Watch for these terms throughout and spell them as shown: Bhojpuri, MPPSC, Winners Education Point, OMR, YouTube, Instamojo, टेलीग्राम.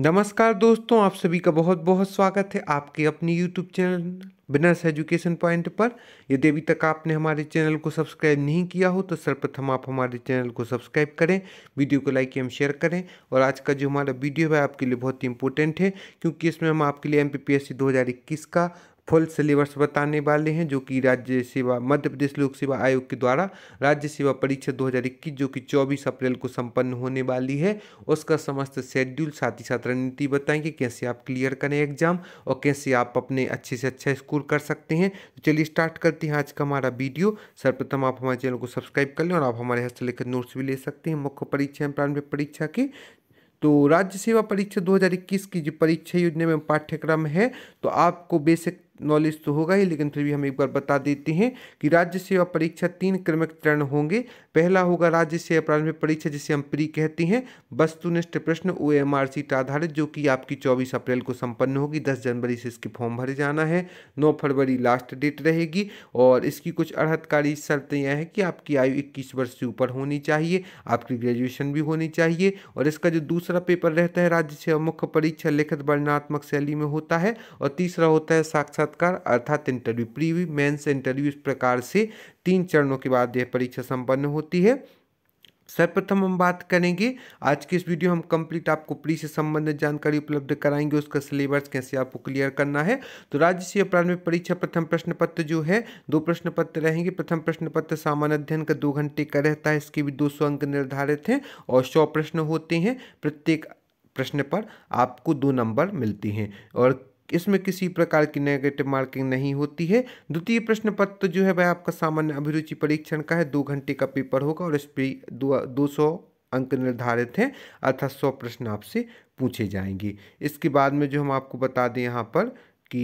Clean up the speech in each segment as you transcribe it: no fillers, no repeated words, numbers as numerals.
नमस्कार दोस्तों, आप सभी का बहुत बहुत स्वागत है आपके अपने YouTube channel winners education point पर। यदि अभी तक आपने हमारे चैनल को सब्सक्राइब नहीं किया हो तो सर्वप्रथम आप हमारे चैनल को सब्सक्राइब करें, वीडियो को लाइक एवं शेयर करें। और आज का जो हमारा वीडियो है आपके लिए बहुत ही इंपॉर्टेंट है, क्योंकि इसमें हम आपके लिए MPPSC 2021 का फुल सिलेबस बताने वाले हैं, जो कि राज्य सेवा मध्य प्रदेश लोक सेवा आयोग के द्वारा राज्य सेवा परीक्षा 2021 जो कि 24 अप्रैल को संपन्न होने वाली है, उसका समस्त शेड्यूल साथ ही साथ रणनीति बताएंगे कैसे आप क्लियर करें एग्जाम और कैसे आप अपने अच्छे से अच्छा स्कोर कर सकते हैं। तो चलिए स्टार्ट करते हैं आज का हमारा वीडियो। सर्वप्रथम आप हमारे चैनल को सब्सक्राइब कर लें और आप हमारे हस्तलिखित नोट्स भी ले सकते हैं मुख्य परीक्षा एवं प्रारंभिक परीक्षा के। तो राज्य सेवा परीक्षा 2021 की जो परीक्षा योजना में पाठ्यक्रम है, तो आपको बेसिक नॉलेज तो होगा ही, लेकिन फिर भी हम एक बार बता देते हैं कि राज्य सेवा परीक्षा 3 क्रमिक चरण होंगे। पहला होगा राज्य सेवा प्रारंभिक परीक्षा, जिसे हम प्री कहते हैं, वस्तुनिष्ठ प्रश्न OMR सीट आधारित, जो कि आपकी 24 अप्रैल को संपन्न होगी। 10 जनवरी से इसके फॉर्म भरे जाना है, 9 फरवरी लास्ट डेट रहेगी। और इसकी कुछ अर्हतकारी शर्तें यह है कि आपकी आयु 21 वर्ष से ऊपर होनी चाहिए, आपकी ग्रेजुएशन भी होनी चाहिए। और इसका जो दूसरा पेपर रहता है राज्य सेवा मुख्य परीक्षा लिखित वर्णनात्मक शैली में होता है। और तीसरा होता है साक्षात अर्थात इंटरव्यू, प्री मेंस इंटरव्यू। इस प्रकार से 3 चरणों के बाद यह परीक्षा संपन्न होती है। सर्वप्रथम हम बात करेंगे आज के इस वीडियो, हम कंप्लीट आपको प्री से संबंधित जानकारी उपलब्ध कराएंगे, उसका सिलेबस कैसे आपको क्लियर करना है। तो राज्य सेवा प्रारंभिक परीक्षा प्रथम प्रश्न पत्र जो है 2 प्रश्न पत्र रहेंगे। प्रथम प्रश्न पत्र सामान्य अध्ययन का 2 घंटे का रहता है, इसके भी 200 अंक निर्धारित हैं और 100 प्रश्न होते हैं। प्रत्येक प्रश्न पर आपको 2 नंबर मिलते हैं और इसमें किसी प्रकार की नेगेटिव मार्किंग नहीं होती है। द्वितीय प्रश्न पत्र जो है वह आपका सामान्य अभिरुचि परीक्षण का है, 2 घंटे का पेपर होगा और इस पर 200 अंक निर्धारित हैं, अर्थात 100 प्रश्न आपसे पूछे जाएंगे। इसके बाद में जो हम आपको बता दें यहाँ पर कि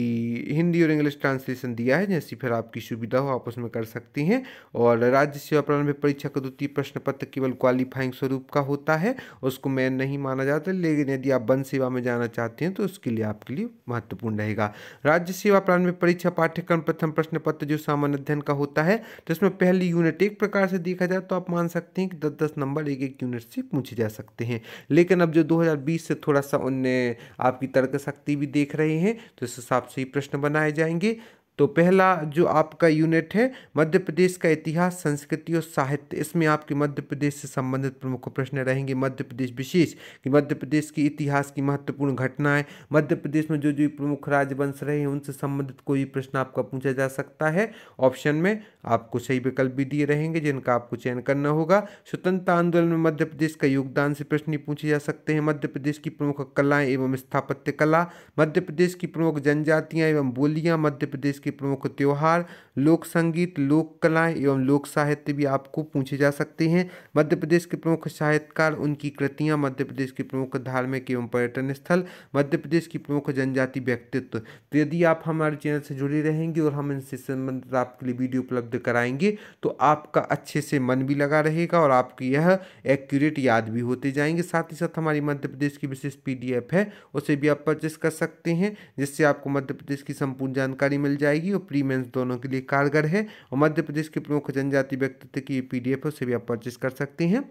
हिंदी और इंग्लिश ट्रांसलेशन दिया है, जैसी फिर आपकी सुविधा हो आप उसमें कर सकते हैं। और राज्य सेवा प्रारंभिक परीक्षा का द्वितीय प्रश्न पत्र केवल क्वालिफाइंग स्वरूप का होता है, उसको मेन नहीं माना जाता, लेकिन यदि आप वन सेवा में जाना चाहते हैं तो उसके लिए आपके लिए महत्वपूर्ण रहेगा। राज्य सेवा प्रारंभिक परीक्षा पाठ्यक्रम प्रथम प्रश्न पत्र जो सामान्य अध्ययन का होता है, तो इसमें पहली यूनिट एक प्रकार से देखा जाए तो आप मान सकते हैं कि 10-10 नंबर एक यूनिट से पूछे जा सकते हैं। लेकिन अब जो 2020 से थोड़ा सा उनने आपकी तर्क शक्ति भी देख रहे हैं, तो इस आपसे ही प्रश्न बनाए जाएंगे। तो पहला जो आपका यूनिट है मध्य प्रदेश का इतिहास, संस्कृति और साहित्य, इसमें आपके मध्य प्रदेश से संबंधित प्रमुख प्रश्न रहेंगे। मध्य प्रदेश विशेष कि मध्य प्रदेश के इतिहास की महत्वपूर्ण घटनाएं, मध्य प्रदेश में जो जो प्रमुख राजवंश रहे हैं उनसे संबंधित कोई प्रश्न आपका पूछा जा सकता है। ऑप्शन में आपको सही विकल्प भी दिए रहेंगे जिनका आपको चयन करना होगा। स्वतंत्रता आंदोलन में मध्य प्रदेश का योगदान से प्रश्न पूछे जा सकते हैं। मध्य प्रदेश की प्रमुख कलाएँ एवं स्थापत्य कला, मध्य प्रदेश की प्रमुख जनजातियाँ एवं बोलियाँ, मध्य प्रदेश के प्रमुख त्योहार, लोक संगीत, लोक कलाएं एवं लोक साहित्य भी आपको पूछे जा सकते हैं। मध्य प्रदेश के प्रमुख साहित्यकार, उनकी कृतियां, मध्य प्रदेश के प्रमुख धार्मिक एवं पर्यटन स्थल, मध्य प्रदेश की प्रमुख जनजाति व्यक्तित्व। तो यदि आप हमारे चैनल से जुड़े रहेंगे और हम इनसे संबंधित आपके लिए वीडियो उपलब्ध कराएंगे तो आपका अच्छे से मन भी लगा रहेगा और आपकी यह एक्यूरेट याद भी होते जाएंगे। साथ ही साथ हमारी मध्य प्रदेश की विशेष PDF है, उसे भी आप परचेस कर सकते हैं, जिससे आपको मध्य प्रदेश की संपूर्ण जानकारी मिल जाएगी और प्री मेंस दोनों के लिए कारगर है। और मध्य प्रदेश के प्रमुख जनजाति व्यक्तित्व की PDF है, उसे भी आप परचेस कर सकते हैं।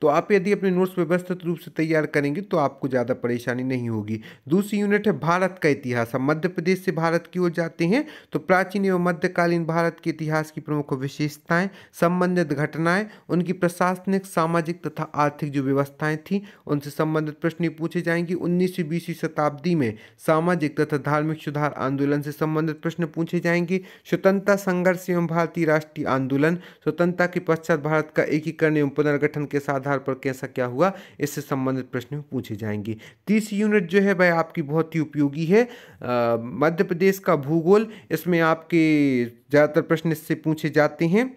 तो आप यदि अपने नोट्स व्यवस्थित रूप से तैयार करेंगे तो आपको ज़्यादा परेशानी नहीं होगी। दूसरी यूनिट है भारत का इतिहास। हम मध्य प्रदेश से भारत की ओर जाते हैं तो प्राचीन एवं मध्यकालीन भारत के इतिहास की प्रमुख विशेषताएं, संबंधित घटनाएं, उनकी प्रशासनिक, सामाजिक तथा आर्थिक जो व्यवस्थाएं थीं उनसे संबंधित प्रश्न पूछे जाएंगे। 19वीं-20वीं शताब्दी में सामाजिक तथा धार्मिक सुधार आंदोलन से संबंधित प्रश्न पूछे जाएंगे। स्वतंत्रता संघर्ष एवं भारतीय राष्ट्रीय आंदोलन, स्वतंत्रता के पश्चात भारत का एकीकरण एवं पुनर्गठन इस आधार पर कैसा क्या हुआ, इससे संबंधित प्रश्न पूछे जाएंगे। तीसरी यूनिट जो है वह आपकी बहुत ही उपयोगी है, मध्य प्रदेश का भूगोल। इसमें आपके ज़्यादातर प्रश्न इससे पूछे जाते हैं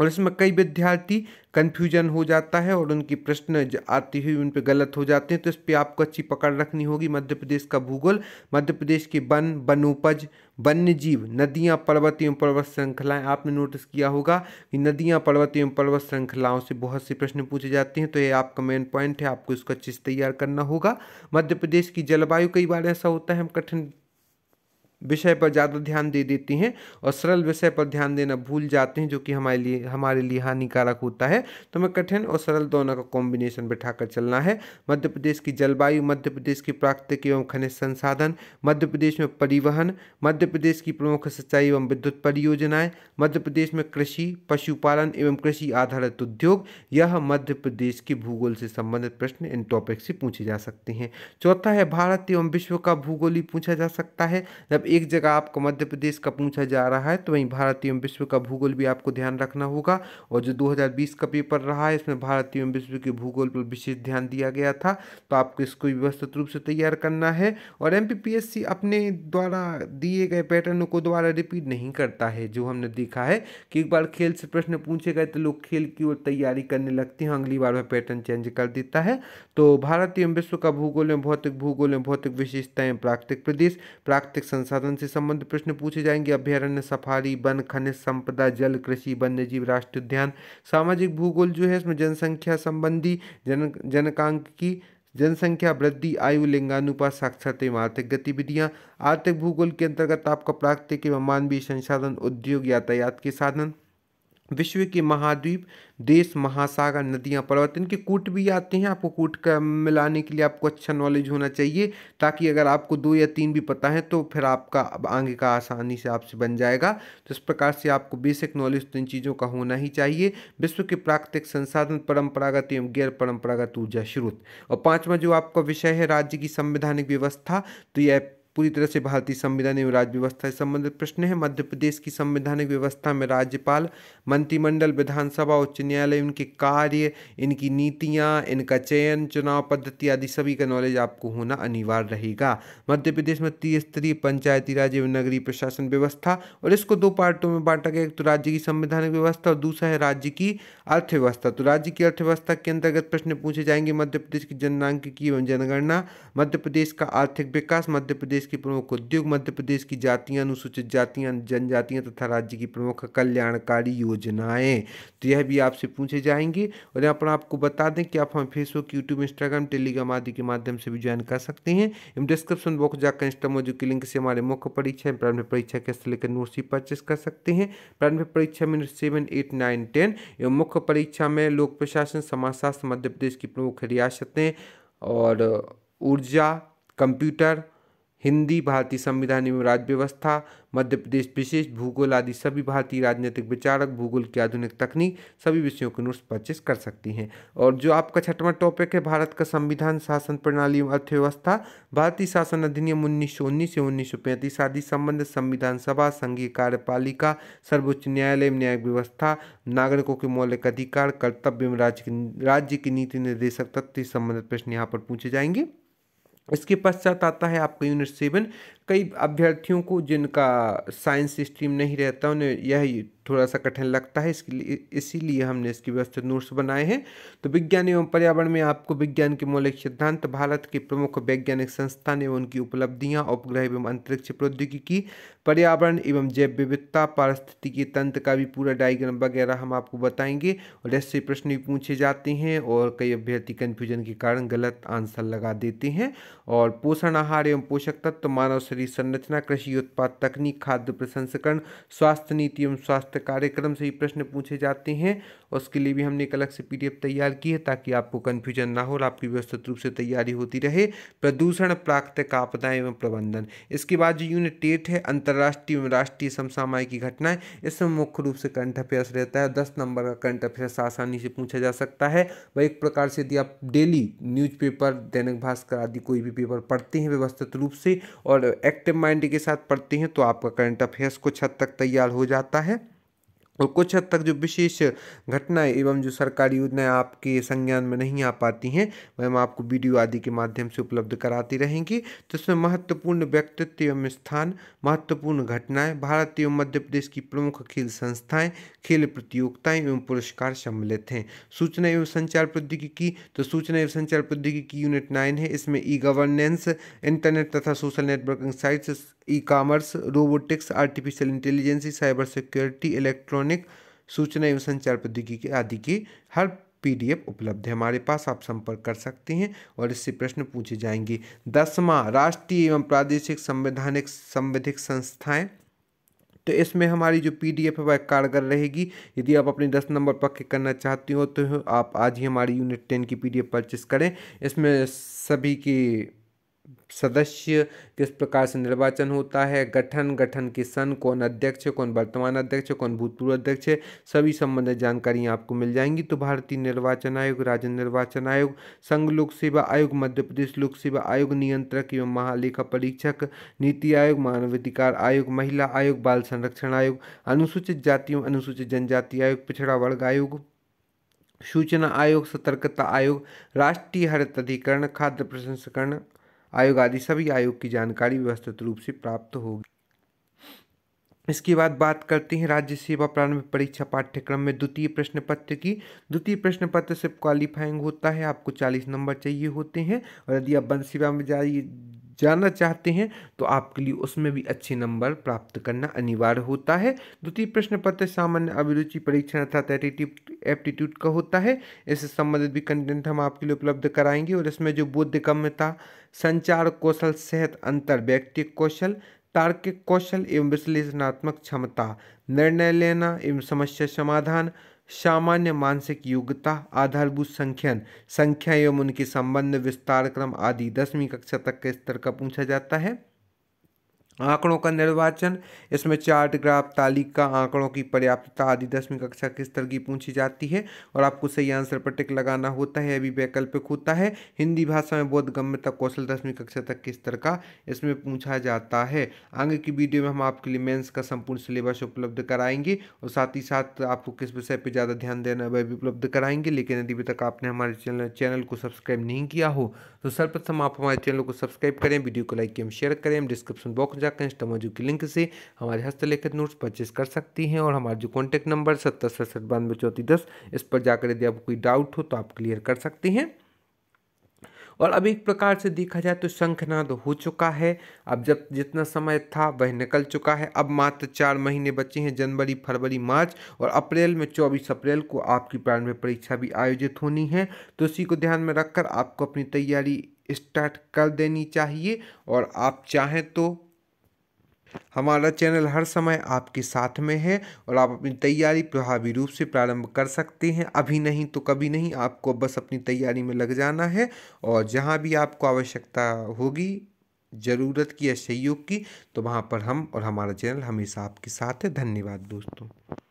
और इसमें कई विद्यार्थी कन्फ्यूजन हो जाता है और उनकी प्रश्न आती हुई उन पर गलत हो जाते हैं, तो इस पर आपको अच्छी पकड़ रखनी होगी। मध्य प्रदेश का भूगोल, मध्य प्रदेश के वन, वनोपज, वन्य जीव, नदियाँ, पर्वत एवं पर्वत श्रृंखलाएँ। आपने नोटिस किया होगा कि नदियाँ, पर्वत एवं पर्वत श्रृंखलाओं से बहुत से प्रश्न पूछे जाते हैं, तो ये आपका मेन पॉइंट है, आपको इसको अच्छे से तैयार करना होगा। मध्य प्रदेश की जलवायु, कई बार ऐसा होता है हम कठिन विषय पर ज़्यादा ध्यान दे देती हैं और सरल विषय पर ध्यान देना भूल जाते हैं, जो कि हमारे लिए हानिकारक होता है। तो हमें कठिन और सरल दोनों का कॉम्बिनेशन बिठाकर चलना है। मध्य प्रदेश की जलवायु, मध्य प्रदेश की प्राकृतिक एवं खनिज संसाधन, मध्य प्रदेश में परिवहन, मध्य प्रदेश की प्रमुख सिंचाई एवं विद्युत परियोजनाएँ, मध्य प्रदेश में कृषि, पशुपालन एवं कृषि आधारित उद्योग, यह मध्य प्रदेश के भूगोल से संबंधित प्रश्न इन टॉपिक से पूछे जा सकते हैं। चौथा है भारत एवं विश्व का भूगोल ही पूछा जा सकता है। जब एक जगह आपको मध्य प्रदेश का पूछा जा रहा है तो वहीं भारत एवं विश्व का भूगोल भी आपको ध्यान रखना होगा। और जो 2020 का पेपर रहा है इसमें भारत एवं विश्व के भूगोल पर विशेष ध्यान दिया गया था, तो आपको इसको व्यवस्थित रूप से तैयार करना है। और MPPSC अपने द्वारा दिए गए पैटर्न को दोबारा रिपीट नहीं करता है। जो हमने देखा है कि एक बार खेल से प्रश्न पूछे गए तो लोग खेल की ओर तैयारी करने लगते हैं, अगली बार वह पैटर्न चेंज कर देता है। तो भारत एवं विश्व का भूगोल में भौतिक भूगोल में भौतिक विशेषताएं, प्राकृतिक प्रदेश, प्राकृतिक संसाधन से संबंधित प्रश्न पूछे जाएंगे। अभ्यारण्य, सफारी, वन, खनिज संपदा, जल, कृषि, वन्य जीव, राष्ट्रीय उद्यान। सामाजिक भूगोल जो है इसमें जनसंख्या संबंधी, जनकांकी, जनसंख्या वृद्धि, आयु, लिंगानुपात, साक्षरता एवं आर्थिक गतिविधियाँ। आर्थिक भूगोल के अंतर्गत आपका प्राकृतिक एवं मानवीय संसाधन, उद्योग, यातायात के साधन, विश्व के महाद्वीप, देश, महासागर, नदियाँ, पर्वत, इनके कूट भी आते हैं। आपको कूट का मिलाने के लिए आपको अच्छा नॉलेज होना चाहिए, ताकि अगर आपको 2 या 3 भी पता है तो फिर आपका आगे का आसानी से आपसे बन जाएगा। तो इस प्रकार से आपको बेसिक नॉलेज तो इन चीज़ों का होना ही चाहिए। विश्व के प्राकृतिक संसाधन, परंपरागत एवं गैर परंपरागत ऊर्जा स्रोत। और 5वां जो आपका विषय है राज्य की संवैधानिक व्यवस्था, तो यह पूरी तरह से भारतीय संविधान एवं राज्य व्यवस्था से संबंधित प्रश्न है। मध्य प्रदेश की संवैधानिक व्यवस्था में राज्यपाल, मंत्रिमंडल, विधानसभा, उच्च न्यायालय, उनके कार्य, इनकी नीतियाँ, इनका चयन, चुनाव पद्धति आदि सभी का नॉलेज आपको होना अनिवार्य रहेगा। मध्य प्रदेश में त्रिस्तरीय पंचायती राज एवं नगरीय प्रशासन व्यवस्था, और इसको 2 पार्टों में बांटा गया। एक तो राज्य की संवैधानिक व्यवस्था और दूसरा है राज्य की अर्थव्यवस्था। तो राज्य की अर्थव्यवस्था के अंतर्गत प्रश्न पूछे जाएंगे। मध्य प्रदेश की जननांकिकी एवं जनगणना, मध्य प्रदेश का आर्थिक विकास, मध्य प्रदेश की प्रमुख उद्योग, मध्य प्रदेश की जातियां, अनुसूचित जातियां, जनजातियां तथा राज्य की प्रमुख कल्याणकारी योजनाएं, तो यह भी आपसे पूछे जाएंगे। और यहाँ पर आपको बता दें कि आप हम फेसबुक, यूट्यूब, इंस्टाग्राम, टेलीग्राम आदि के माध्यम से भी ज्वाइन कर सकते हैं। इन डिस्क्रिप्शन बॉक्स जाकर इंस्टा मोजू की लिंक से हमारे मुख्य परीक्षा, प्रारंभिक परीक्षा कैसे लेकर नोट्स भी परचेस कर सकते हैं। प्रारंभिक परीक्षा में 7, 8, 9, 10 एवं मुख्य परीक्षा में लोक प्रशासन, समाजशास्त्र, मध्य प्रदेश की प्रमुख रियासतें और ऊर्जा, कंप्यूटर, हिंदी, भारतीय संविधान एवं राज्य व्यवस्था, मध्य प्रदेश विशेष, भूगोल आदि सभी, भारतीय राजनीतिक विचारक, भूगोल की आधुनिक तकनीक, सभी विषयों के नोट्स परचेस कर सकती हैं। और जो आपका 6वां टॉपिक है भारत का संविधान, शासन प्रणाली एवं अर्थव्यवस्था, भारतीय शासन अधिनियम 1919 से 1935 आदि संबंधित, संविधान सभा, संघीय कार्यपालिका, सर्वोच्च न्यायालय, न्यायिक व्यवस्था, नागरिकों के मौलिक अधिकार, कर्तव्य एवं राज्य की नीति निर्देशक तत्व संबंधित प्रश्न यहाँ पर पूछे जाएंगे। इसके पश्चात आता है आपका यूनिट 7। कई अभ्यर्थियों को जिनका साइंस स्ट्रीम नहीं रहता उन्हें यह थोड़ा सा कठिन लगता है, इसीलिए हमने इसकी व्यवस्थित नोट्स बनाए हैं। तो विज्ञान एवं पर्यावरण में आपको विज्ञान के मौलिक सिद्धांत, भारत के प्रमुख वैज्ञानिक संस्थान एवं उनकी उपलब्धियाँ, उपग्रह एवं अंतरिक्ष प्रौद्योगिकी, पर्यावरण एवं जैव विविधता, पारिस्थितिकी तंत्र का भी पूरा डायग्राम वगैरह हम आपको बताएंगे। और ऐसे प्रश्न भी पूछे जाते हैं और कई अभ्यर्थी कन्फ्यूजन के कारण गलत आंसर लगा देते हैं। और पोषण, आहार एवं पोषक तत्व, मानव शरीर संरचना, कृषि उत्पाद तकनीक, खाद्य प्रसंस्करण, स्वास्थ्य नीति एवं स्वास्थ्य कार्यक्रम से ही प्रश्न पूछे जाते हैं। उसके लिए भी हमने एक अलग से PDF तैयार की है ताकि आपको कन्फ्यूजन ना हो और आपकी व्यवस्थित रूप से तैयारी होती रहे। प्रदूषण, प्राकृतिक आपदाएं एवं प्रबंधन। इसके बाद जो यूनिट 8 है अंतर्राष्ट्रीय एवं राष्ट्रीय समसामयिक की घटनाएं, इसमें मुख्य रूप से करंट अफेयर्स रहता है। 10 नंबर का करंट अफेयर्स आसानी से पूछा जा सकता है। वह एक प्रकार से यदि आप डेली न्यूज़पेपर, दैनिक भास्कर आदि कोई भी पेपर पढ़ते हैं व्यवस्थित रूप से और एक्टिव माइंड के साथ पढ़ते हैं तो आपका करंट अफेयर्स कुछ हद तक तैयार हो जाता है। और कुछ हद तक जो विशेष घटनाएं एवं जो सरकारी योजनाएं आपके संज्ञान में नहीं आ पाती हैं वह हम आपको वीडियो आदि के माध्यम से उपलब्ध कराते रहेंगे। तो इसमें महत्वपूर्ण व्यक्तित्व एवं स्थान, महत्वपूर्ण घटनाएं, भारत एवं मध्य प्रदेश की प्रमुख खेल संस्थाएं, खेल प्रतियोगिताएं एवं पुरस्कार सम्मिलित हैं। सूचना एवं संचार प्रौद्योगिकी, तो सूचना एवं संचार प्रौद्योगिकी यूनिट 9 है। इसमें E-गवर्नेंस, इंटरनेट तथा social networking sites, e commerce, robotics, artificial intelligence, cyber security, electronic, सूचना एवं संचार प्रौद्योगिकी आदि की हर पीडीएफ उपलब्ध है हमारे पास, आप संपर्क कर सकते हैं और इससे प्रश्न पूछे जाएंगे। 10वां राष्ट्रीय एवं प्रादेशिक संवैधानिक संवैधानिक संस्थाएं, तो इसमें हमारी जो पीडीएफ है वह कारगर रहेगी। यदि आप अपने 10 नंबर पक्के करना चाहते हो तो आप आज ही हमारी यूनिट 10 की पीडीएफ परचेस करें। इसमें सभी की सदस्य किस प्रकार से निर्वाचन होता है, गठन के सन, कौन अध्यक्ष है, कौन वर्तमान अध्यक्ष है, कौन भूतपूर्व अध्यक्ष है, सभी संबंधित जानकारियाँ आपको मिल जाएंगी। तो भारतीय निर्वाचन आयोग, राज्य निर्वाचन आयोग, संघ लोक सेवा आयोग, मध्य प्रदेश लोक सेवा आयोग, नियंत्रक एवं महालेखा परीक्षक, नीति आयोग, मानवाधिकार आयोग, महिला आयोग, बाल संरक्षण आयोग, अनुसूचित जाति एवं अनुसूचित जनजाति आयोग, पिछड़ा वर्ग आयोग, सूचना आयोग, सतर्कता आयोग, राष्ट्रीय हरित अधिकरण, खाद्य प्रसंस्करण आयोग आदि सभी आयोग की जानकारी व्यवस्थित रूप से प्राप्त होगी। इसके बाद बात करते हैं राज्य सेवा प्रारंभिक परीक्षा पाठ्यक्रम में द्वितीय प्रश्न पत्र की। द्वितीय प्रश्न पत्र से क्वालिफाइंग होता है, आपको 40 नंबर चाहिए होते हैं और यदि आप वन सेवा में जाना चाहते हैं तो आपके लिए उसमें भी अच्छे नंबर प्राप्त करना अनिवार्य होता है। द्वितीय प्रश्न पत्र सामान्य अभिरुचि परीक्षण अर्थात एप्टीट्यूड का होता है। इससे संबंधित भी कंटेंट हम आपके लिए उपलब्ध कराएंगे और इसमें जो बोधगम्यता, संचार कौशल सहित अंतर व्यक्तिक कौशल, तार्किक कौशल एवं विश्लेषणात्मक क्षमता, निर्णय लेना एवं समस्या समाधान, सामान्य मानसिक योग्यता, आधारभूत संख्यान, संख्या एवं उनके संबंध, विस्तार क्रम आदि 10वीं कक्षा तक के स्तर का पूछा जाता है। आंकड़ों का निर्वाचन, इसमें चार्ट, ग्राफ, तालिका, आंकड़ों की पर्याप्तता आदि 10वीं कक्षा के स्तर की पूछी जाती है और आपको सही आंसर पर टिक लगाना होता है, अभी वैकल्पिक होता है। हिंदी भाषा में बोधगम्यता कौशल 10वीं कक्षा तक के स्तर का इसमें पूछा जाता है। आगे की वीडियो में हम आपके लिए मेंस का संपूर्ण सिलेबस उपलब्ध कराएंगे और साथ ही साथ आपको किस विषय पर ज़्यादा ध्यान देना है वह भी उपलब्ध कराएंगे। लेकिन यदि अभी तक आपने हमारे चैनल को सब्सक्राइब नहीं किया हो तो सर्वप्रथम आप हमारे चैनल को सब्सक्राइब करें, वीडियो को लाइक एवं शेयर करें। डिस्क्रिप्शन बॉक्स इंस्टामोजू की लिंक से हमारे हस्तलिखित नोट्स परचेस कर सकती हैं और हमारा जो कॉन्टैक्ट नंबर 70 67 92 34 10, इस पर जाकर यदि आपको कोई डाउट हो तो आप क्लियर कर सकते हैं। और अब एक प्रकार से देखा जाए तो शंखनाद हो चुका है, अब जब जितना समय था वह निकल चुका है। अब मात्र 4 महीने बचे हैं, जनवरी, फरवरी, मार्च और अप्रैल में 24 अप्रैल को आपकी प्रारंभिक परीक्षा भी आयोजित होनी है। तो इसी को ध्यान में रखकर आपको अपनी तैयारी स्टार्ट कर देनी चाहिए और आप चाहें तो हमारा चैनल हर समय आपके साथ में है और आप अपनी तैयारी प्रभावी रूप से प्रारंभ कर सकते हैं। अभी नहीं तो कभी नहीं, आपको बस अपनी तैयारी में लग जाना है और जहां भी आपको आवश्यकता होगी, ज़रूरत की या सहयोग की, तो वहां पर हम और हमारा चैनल हमेशा आपके साथ है। धन्यवाद दोस्तों।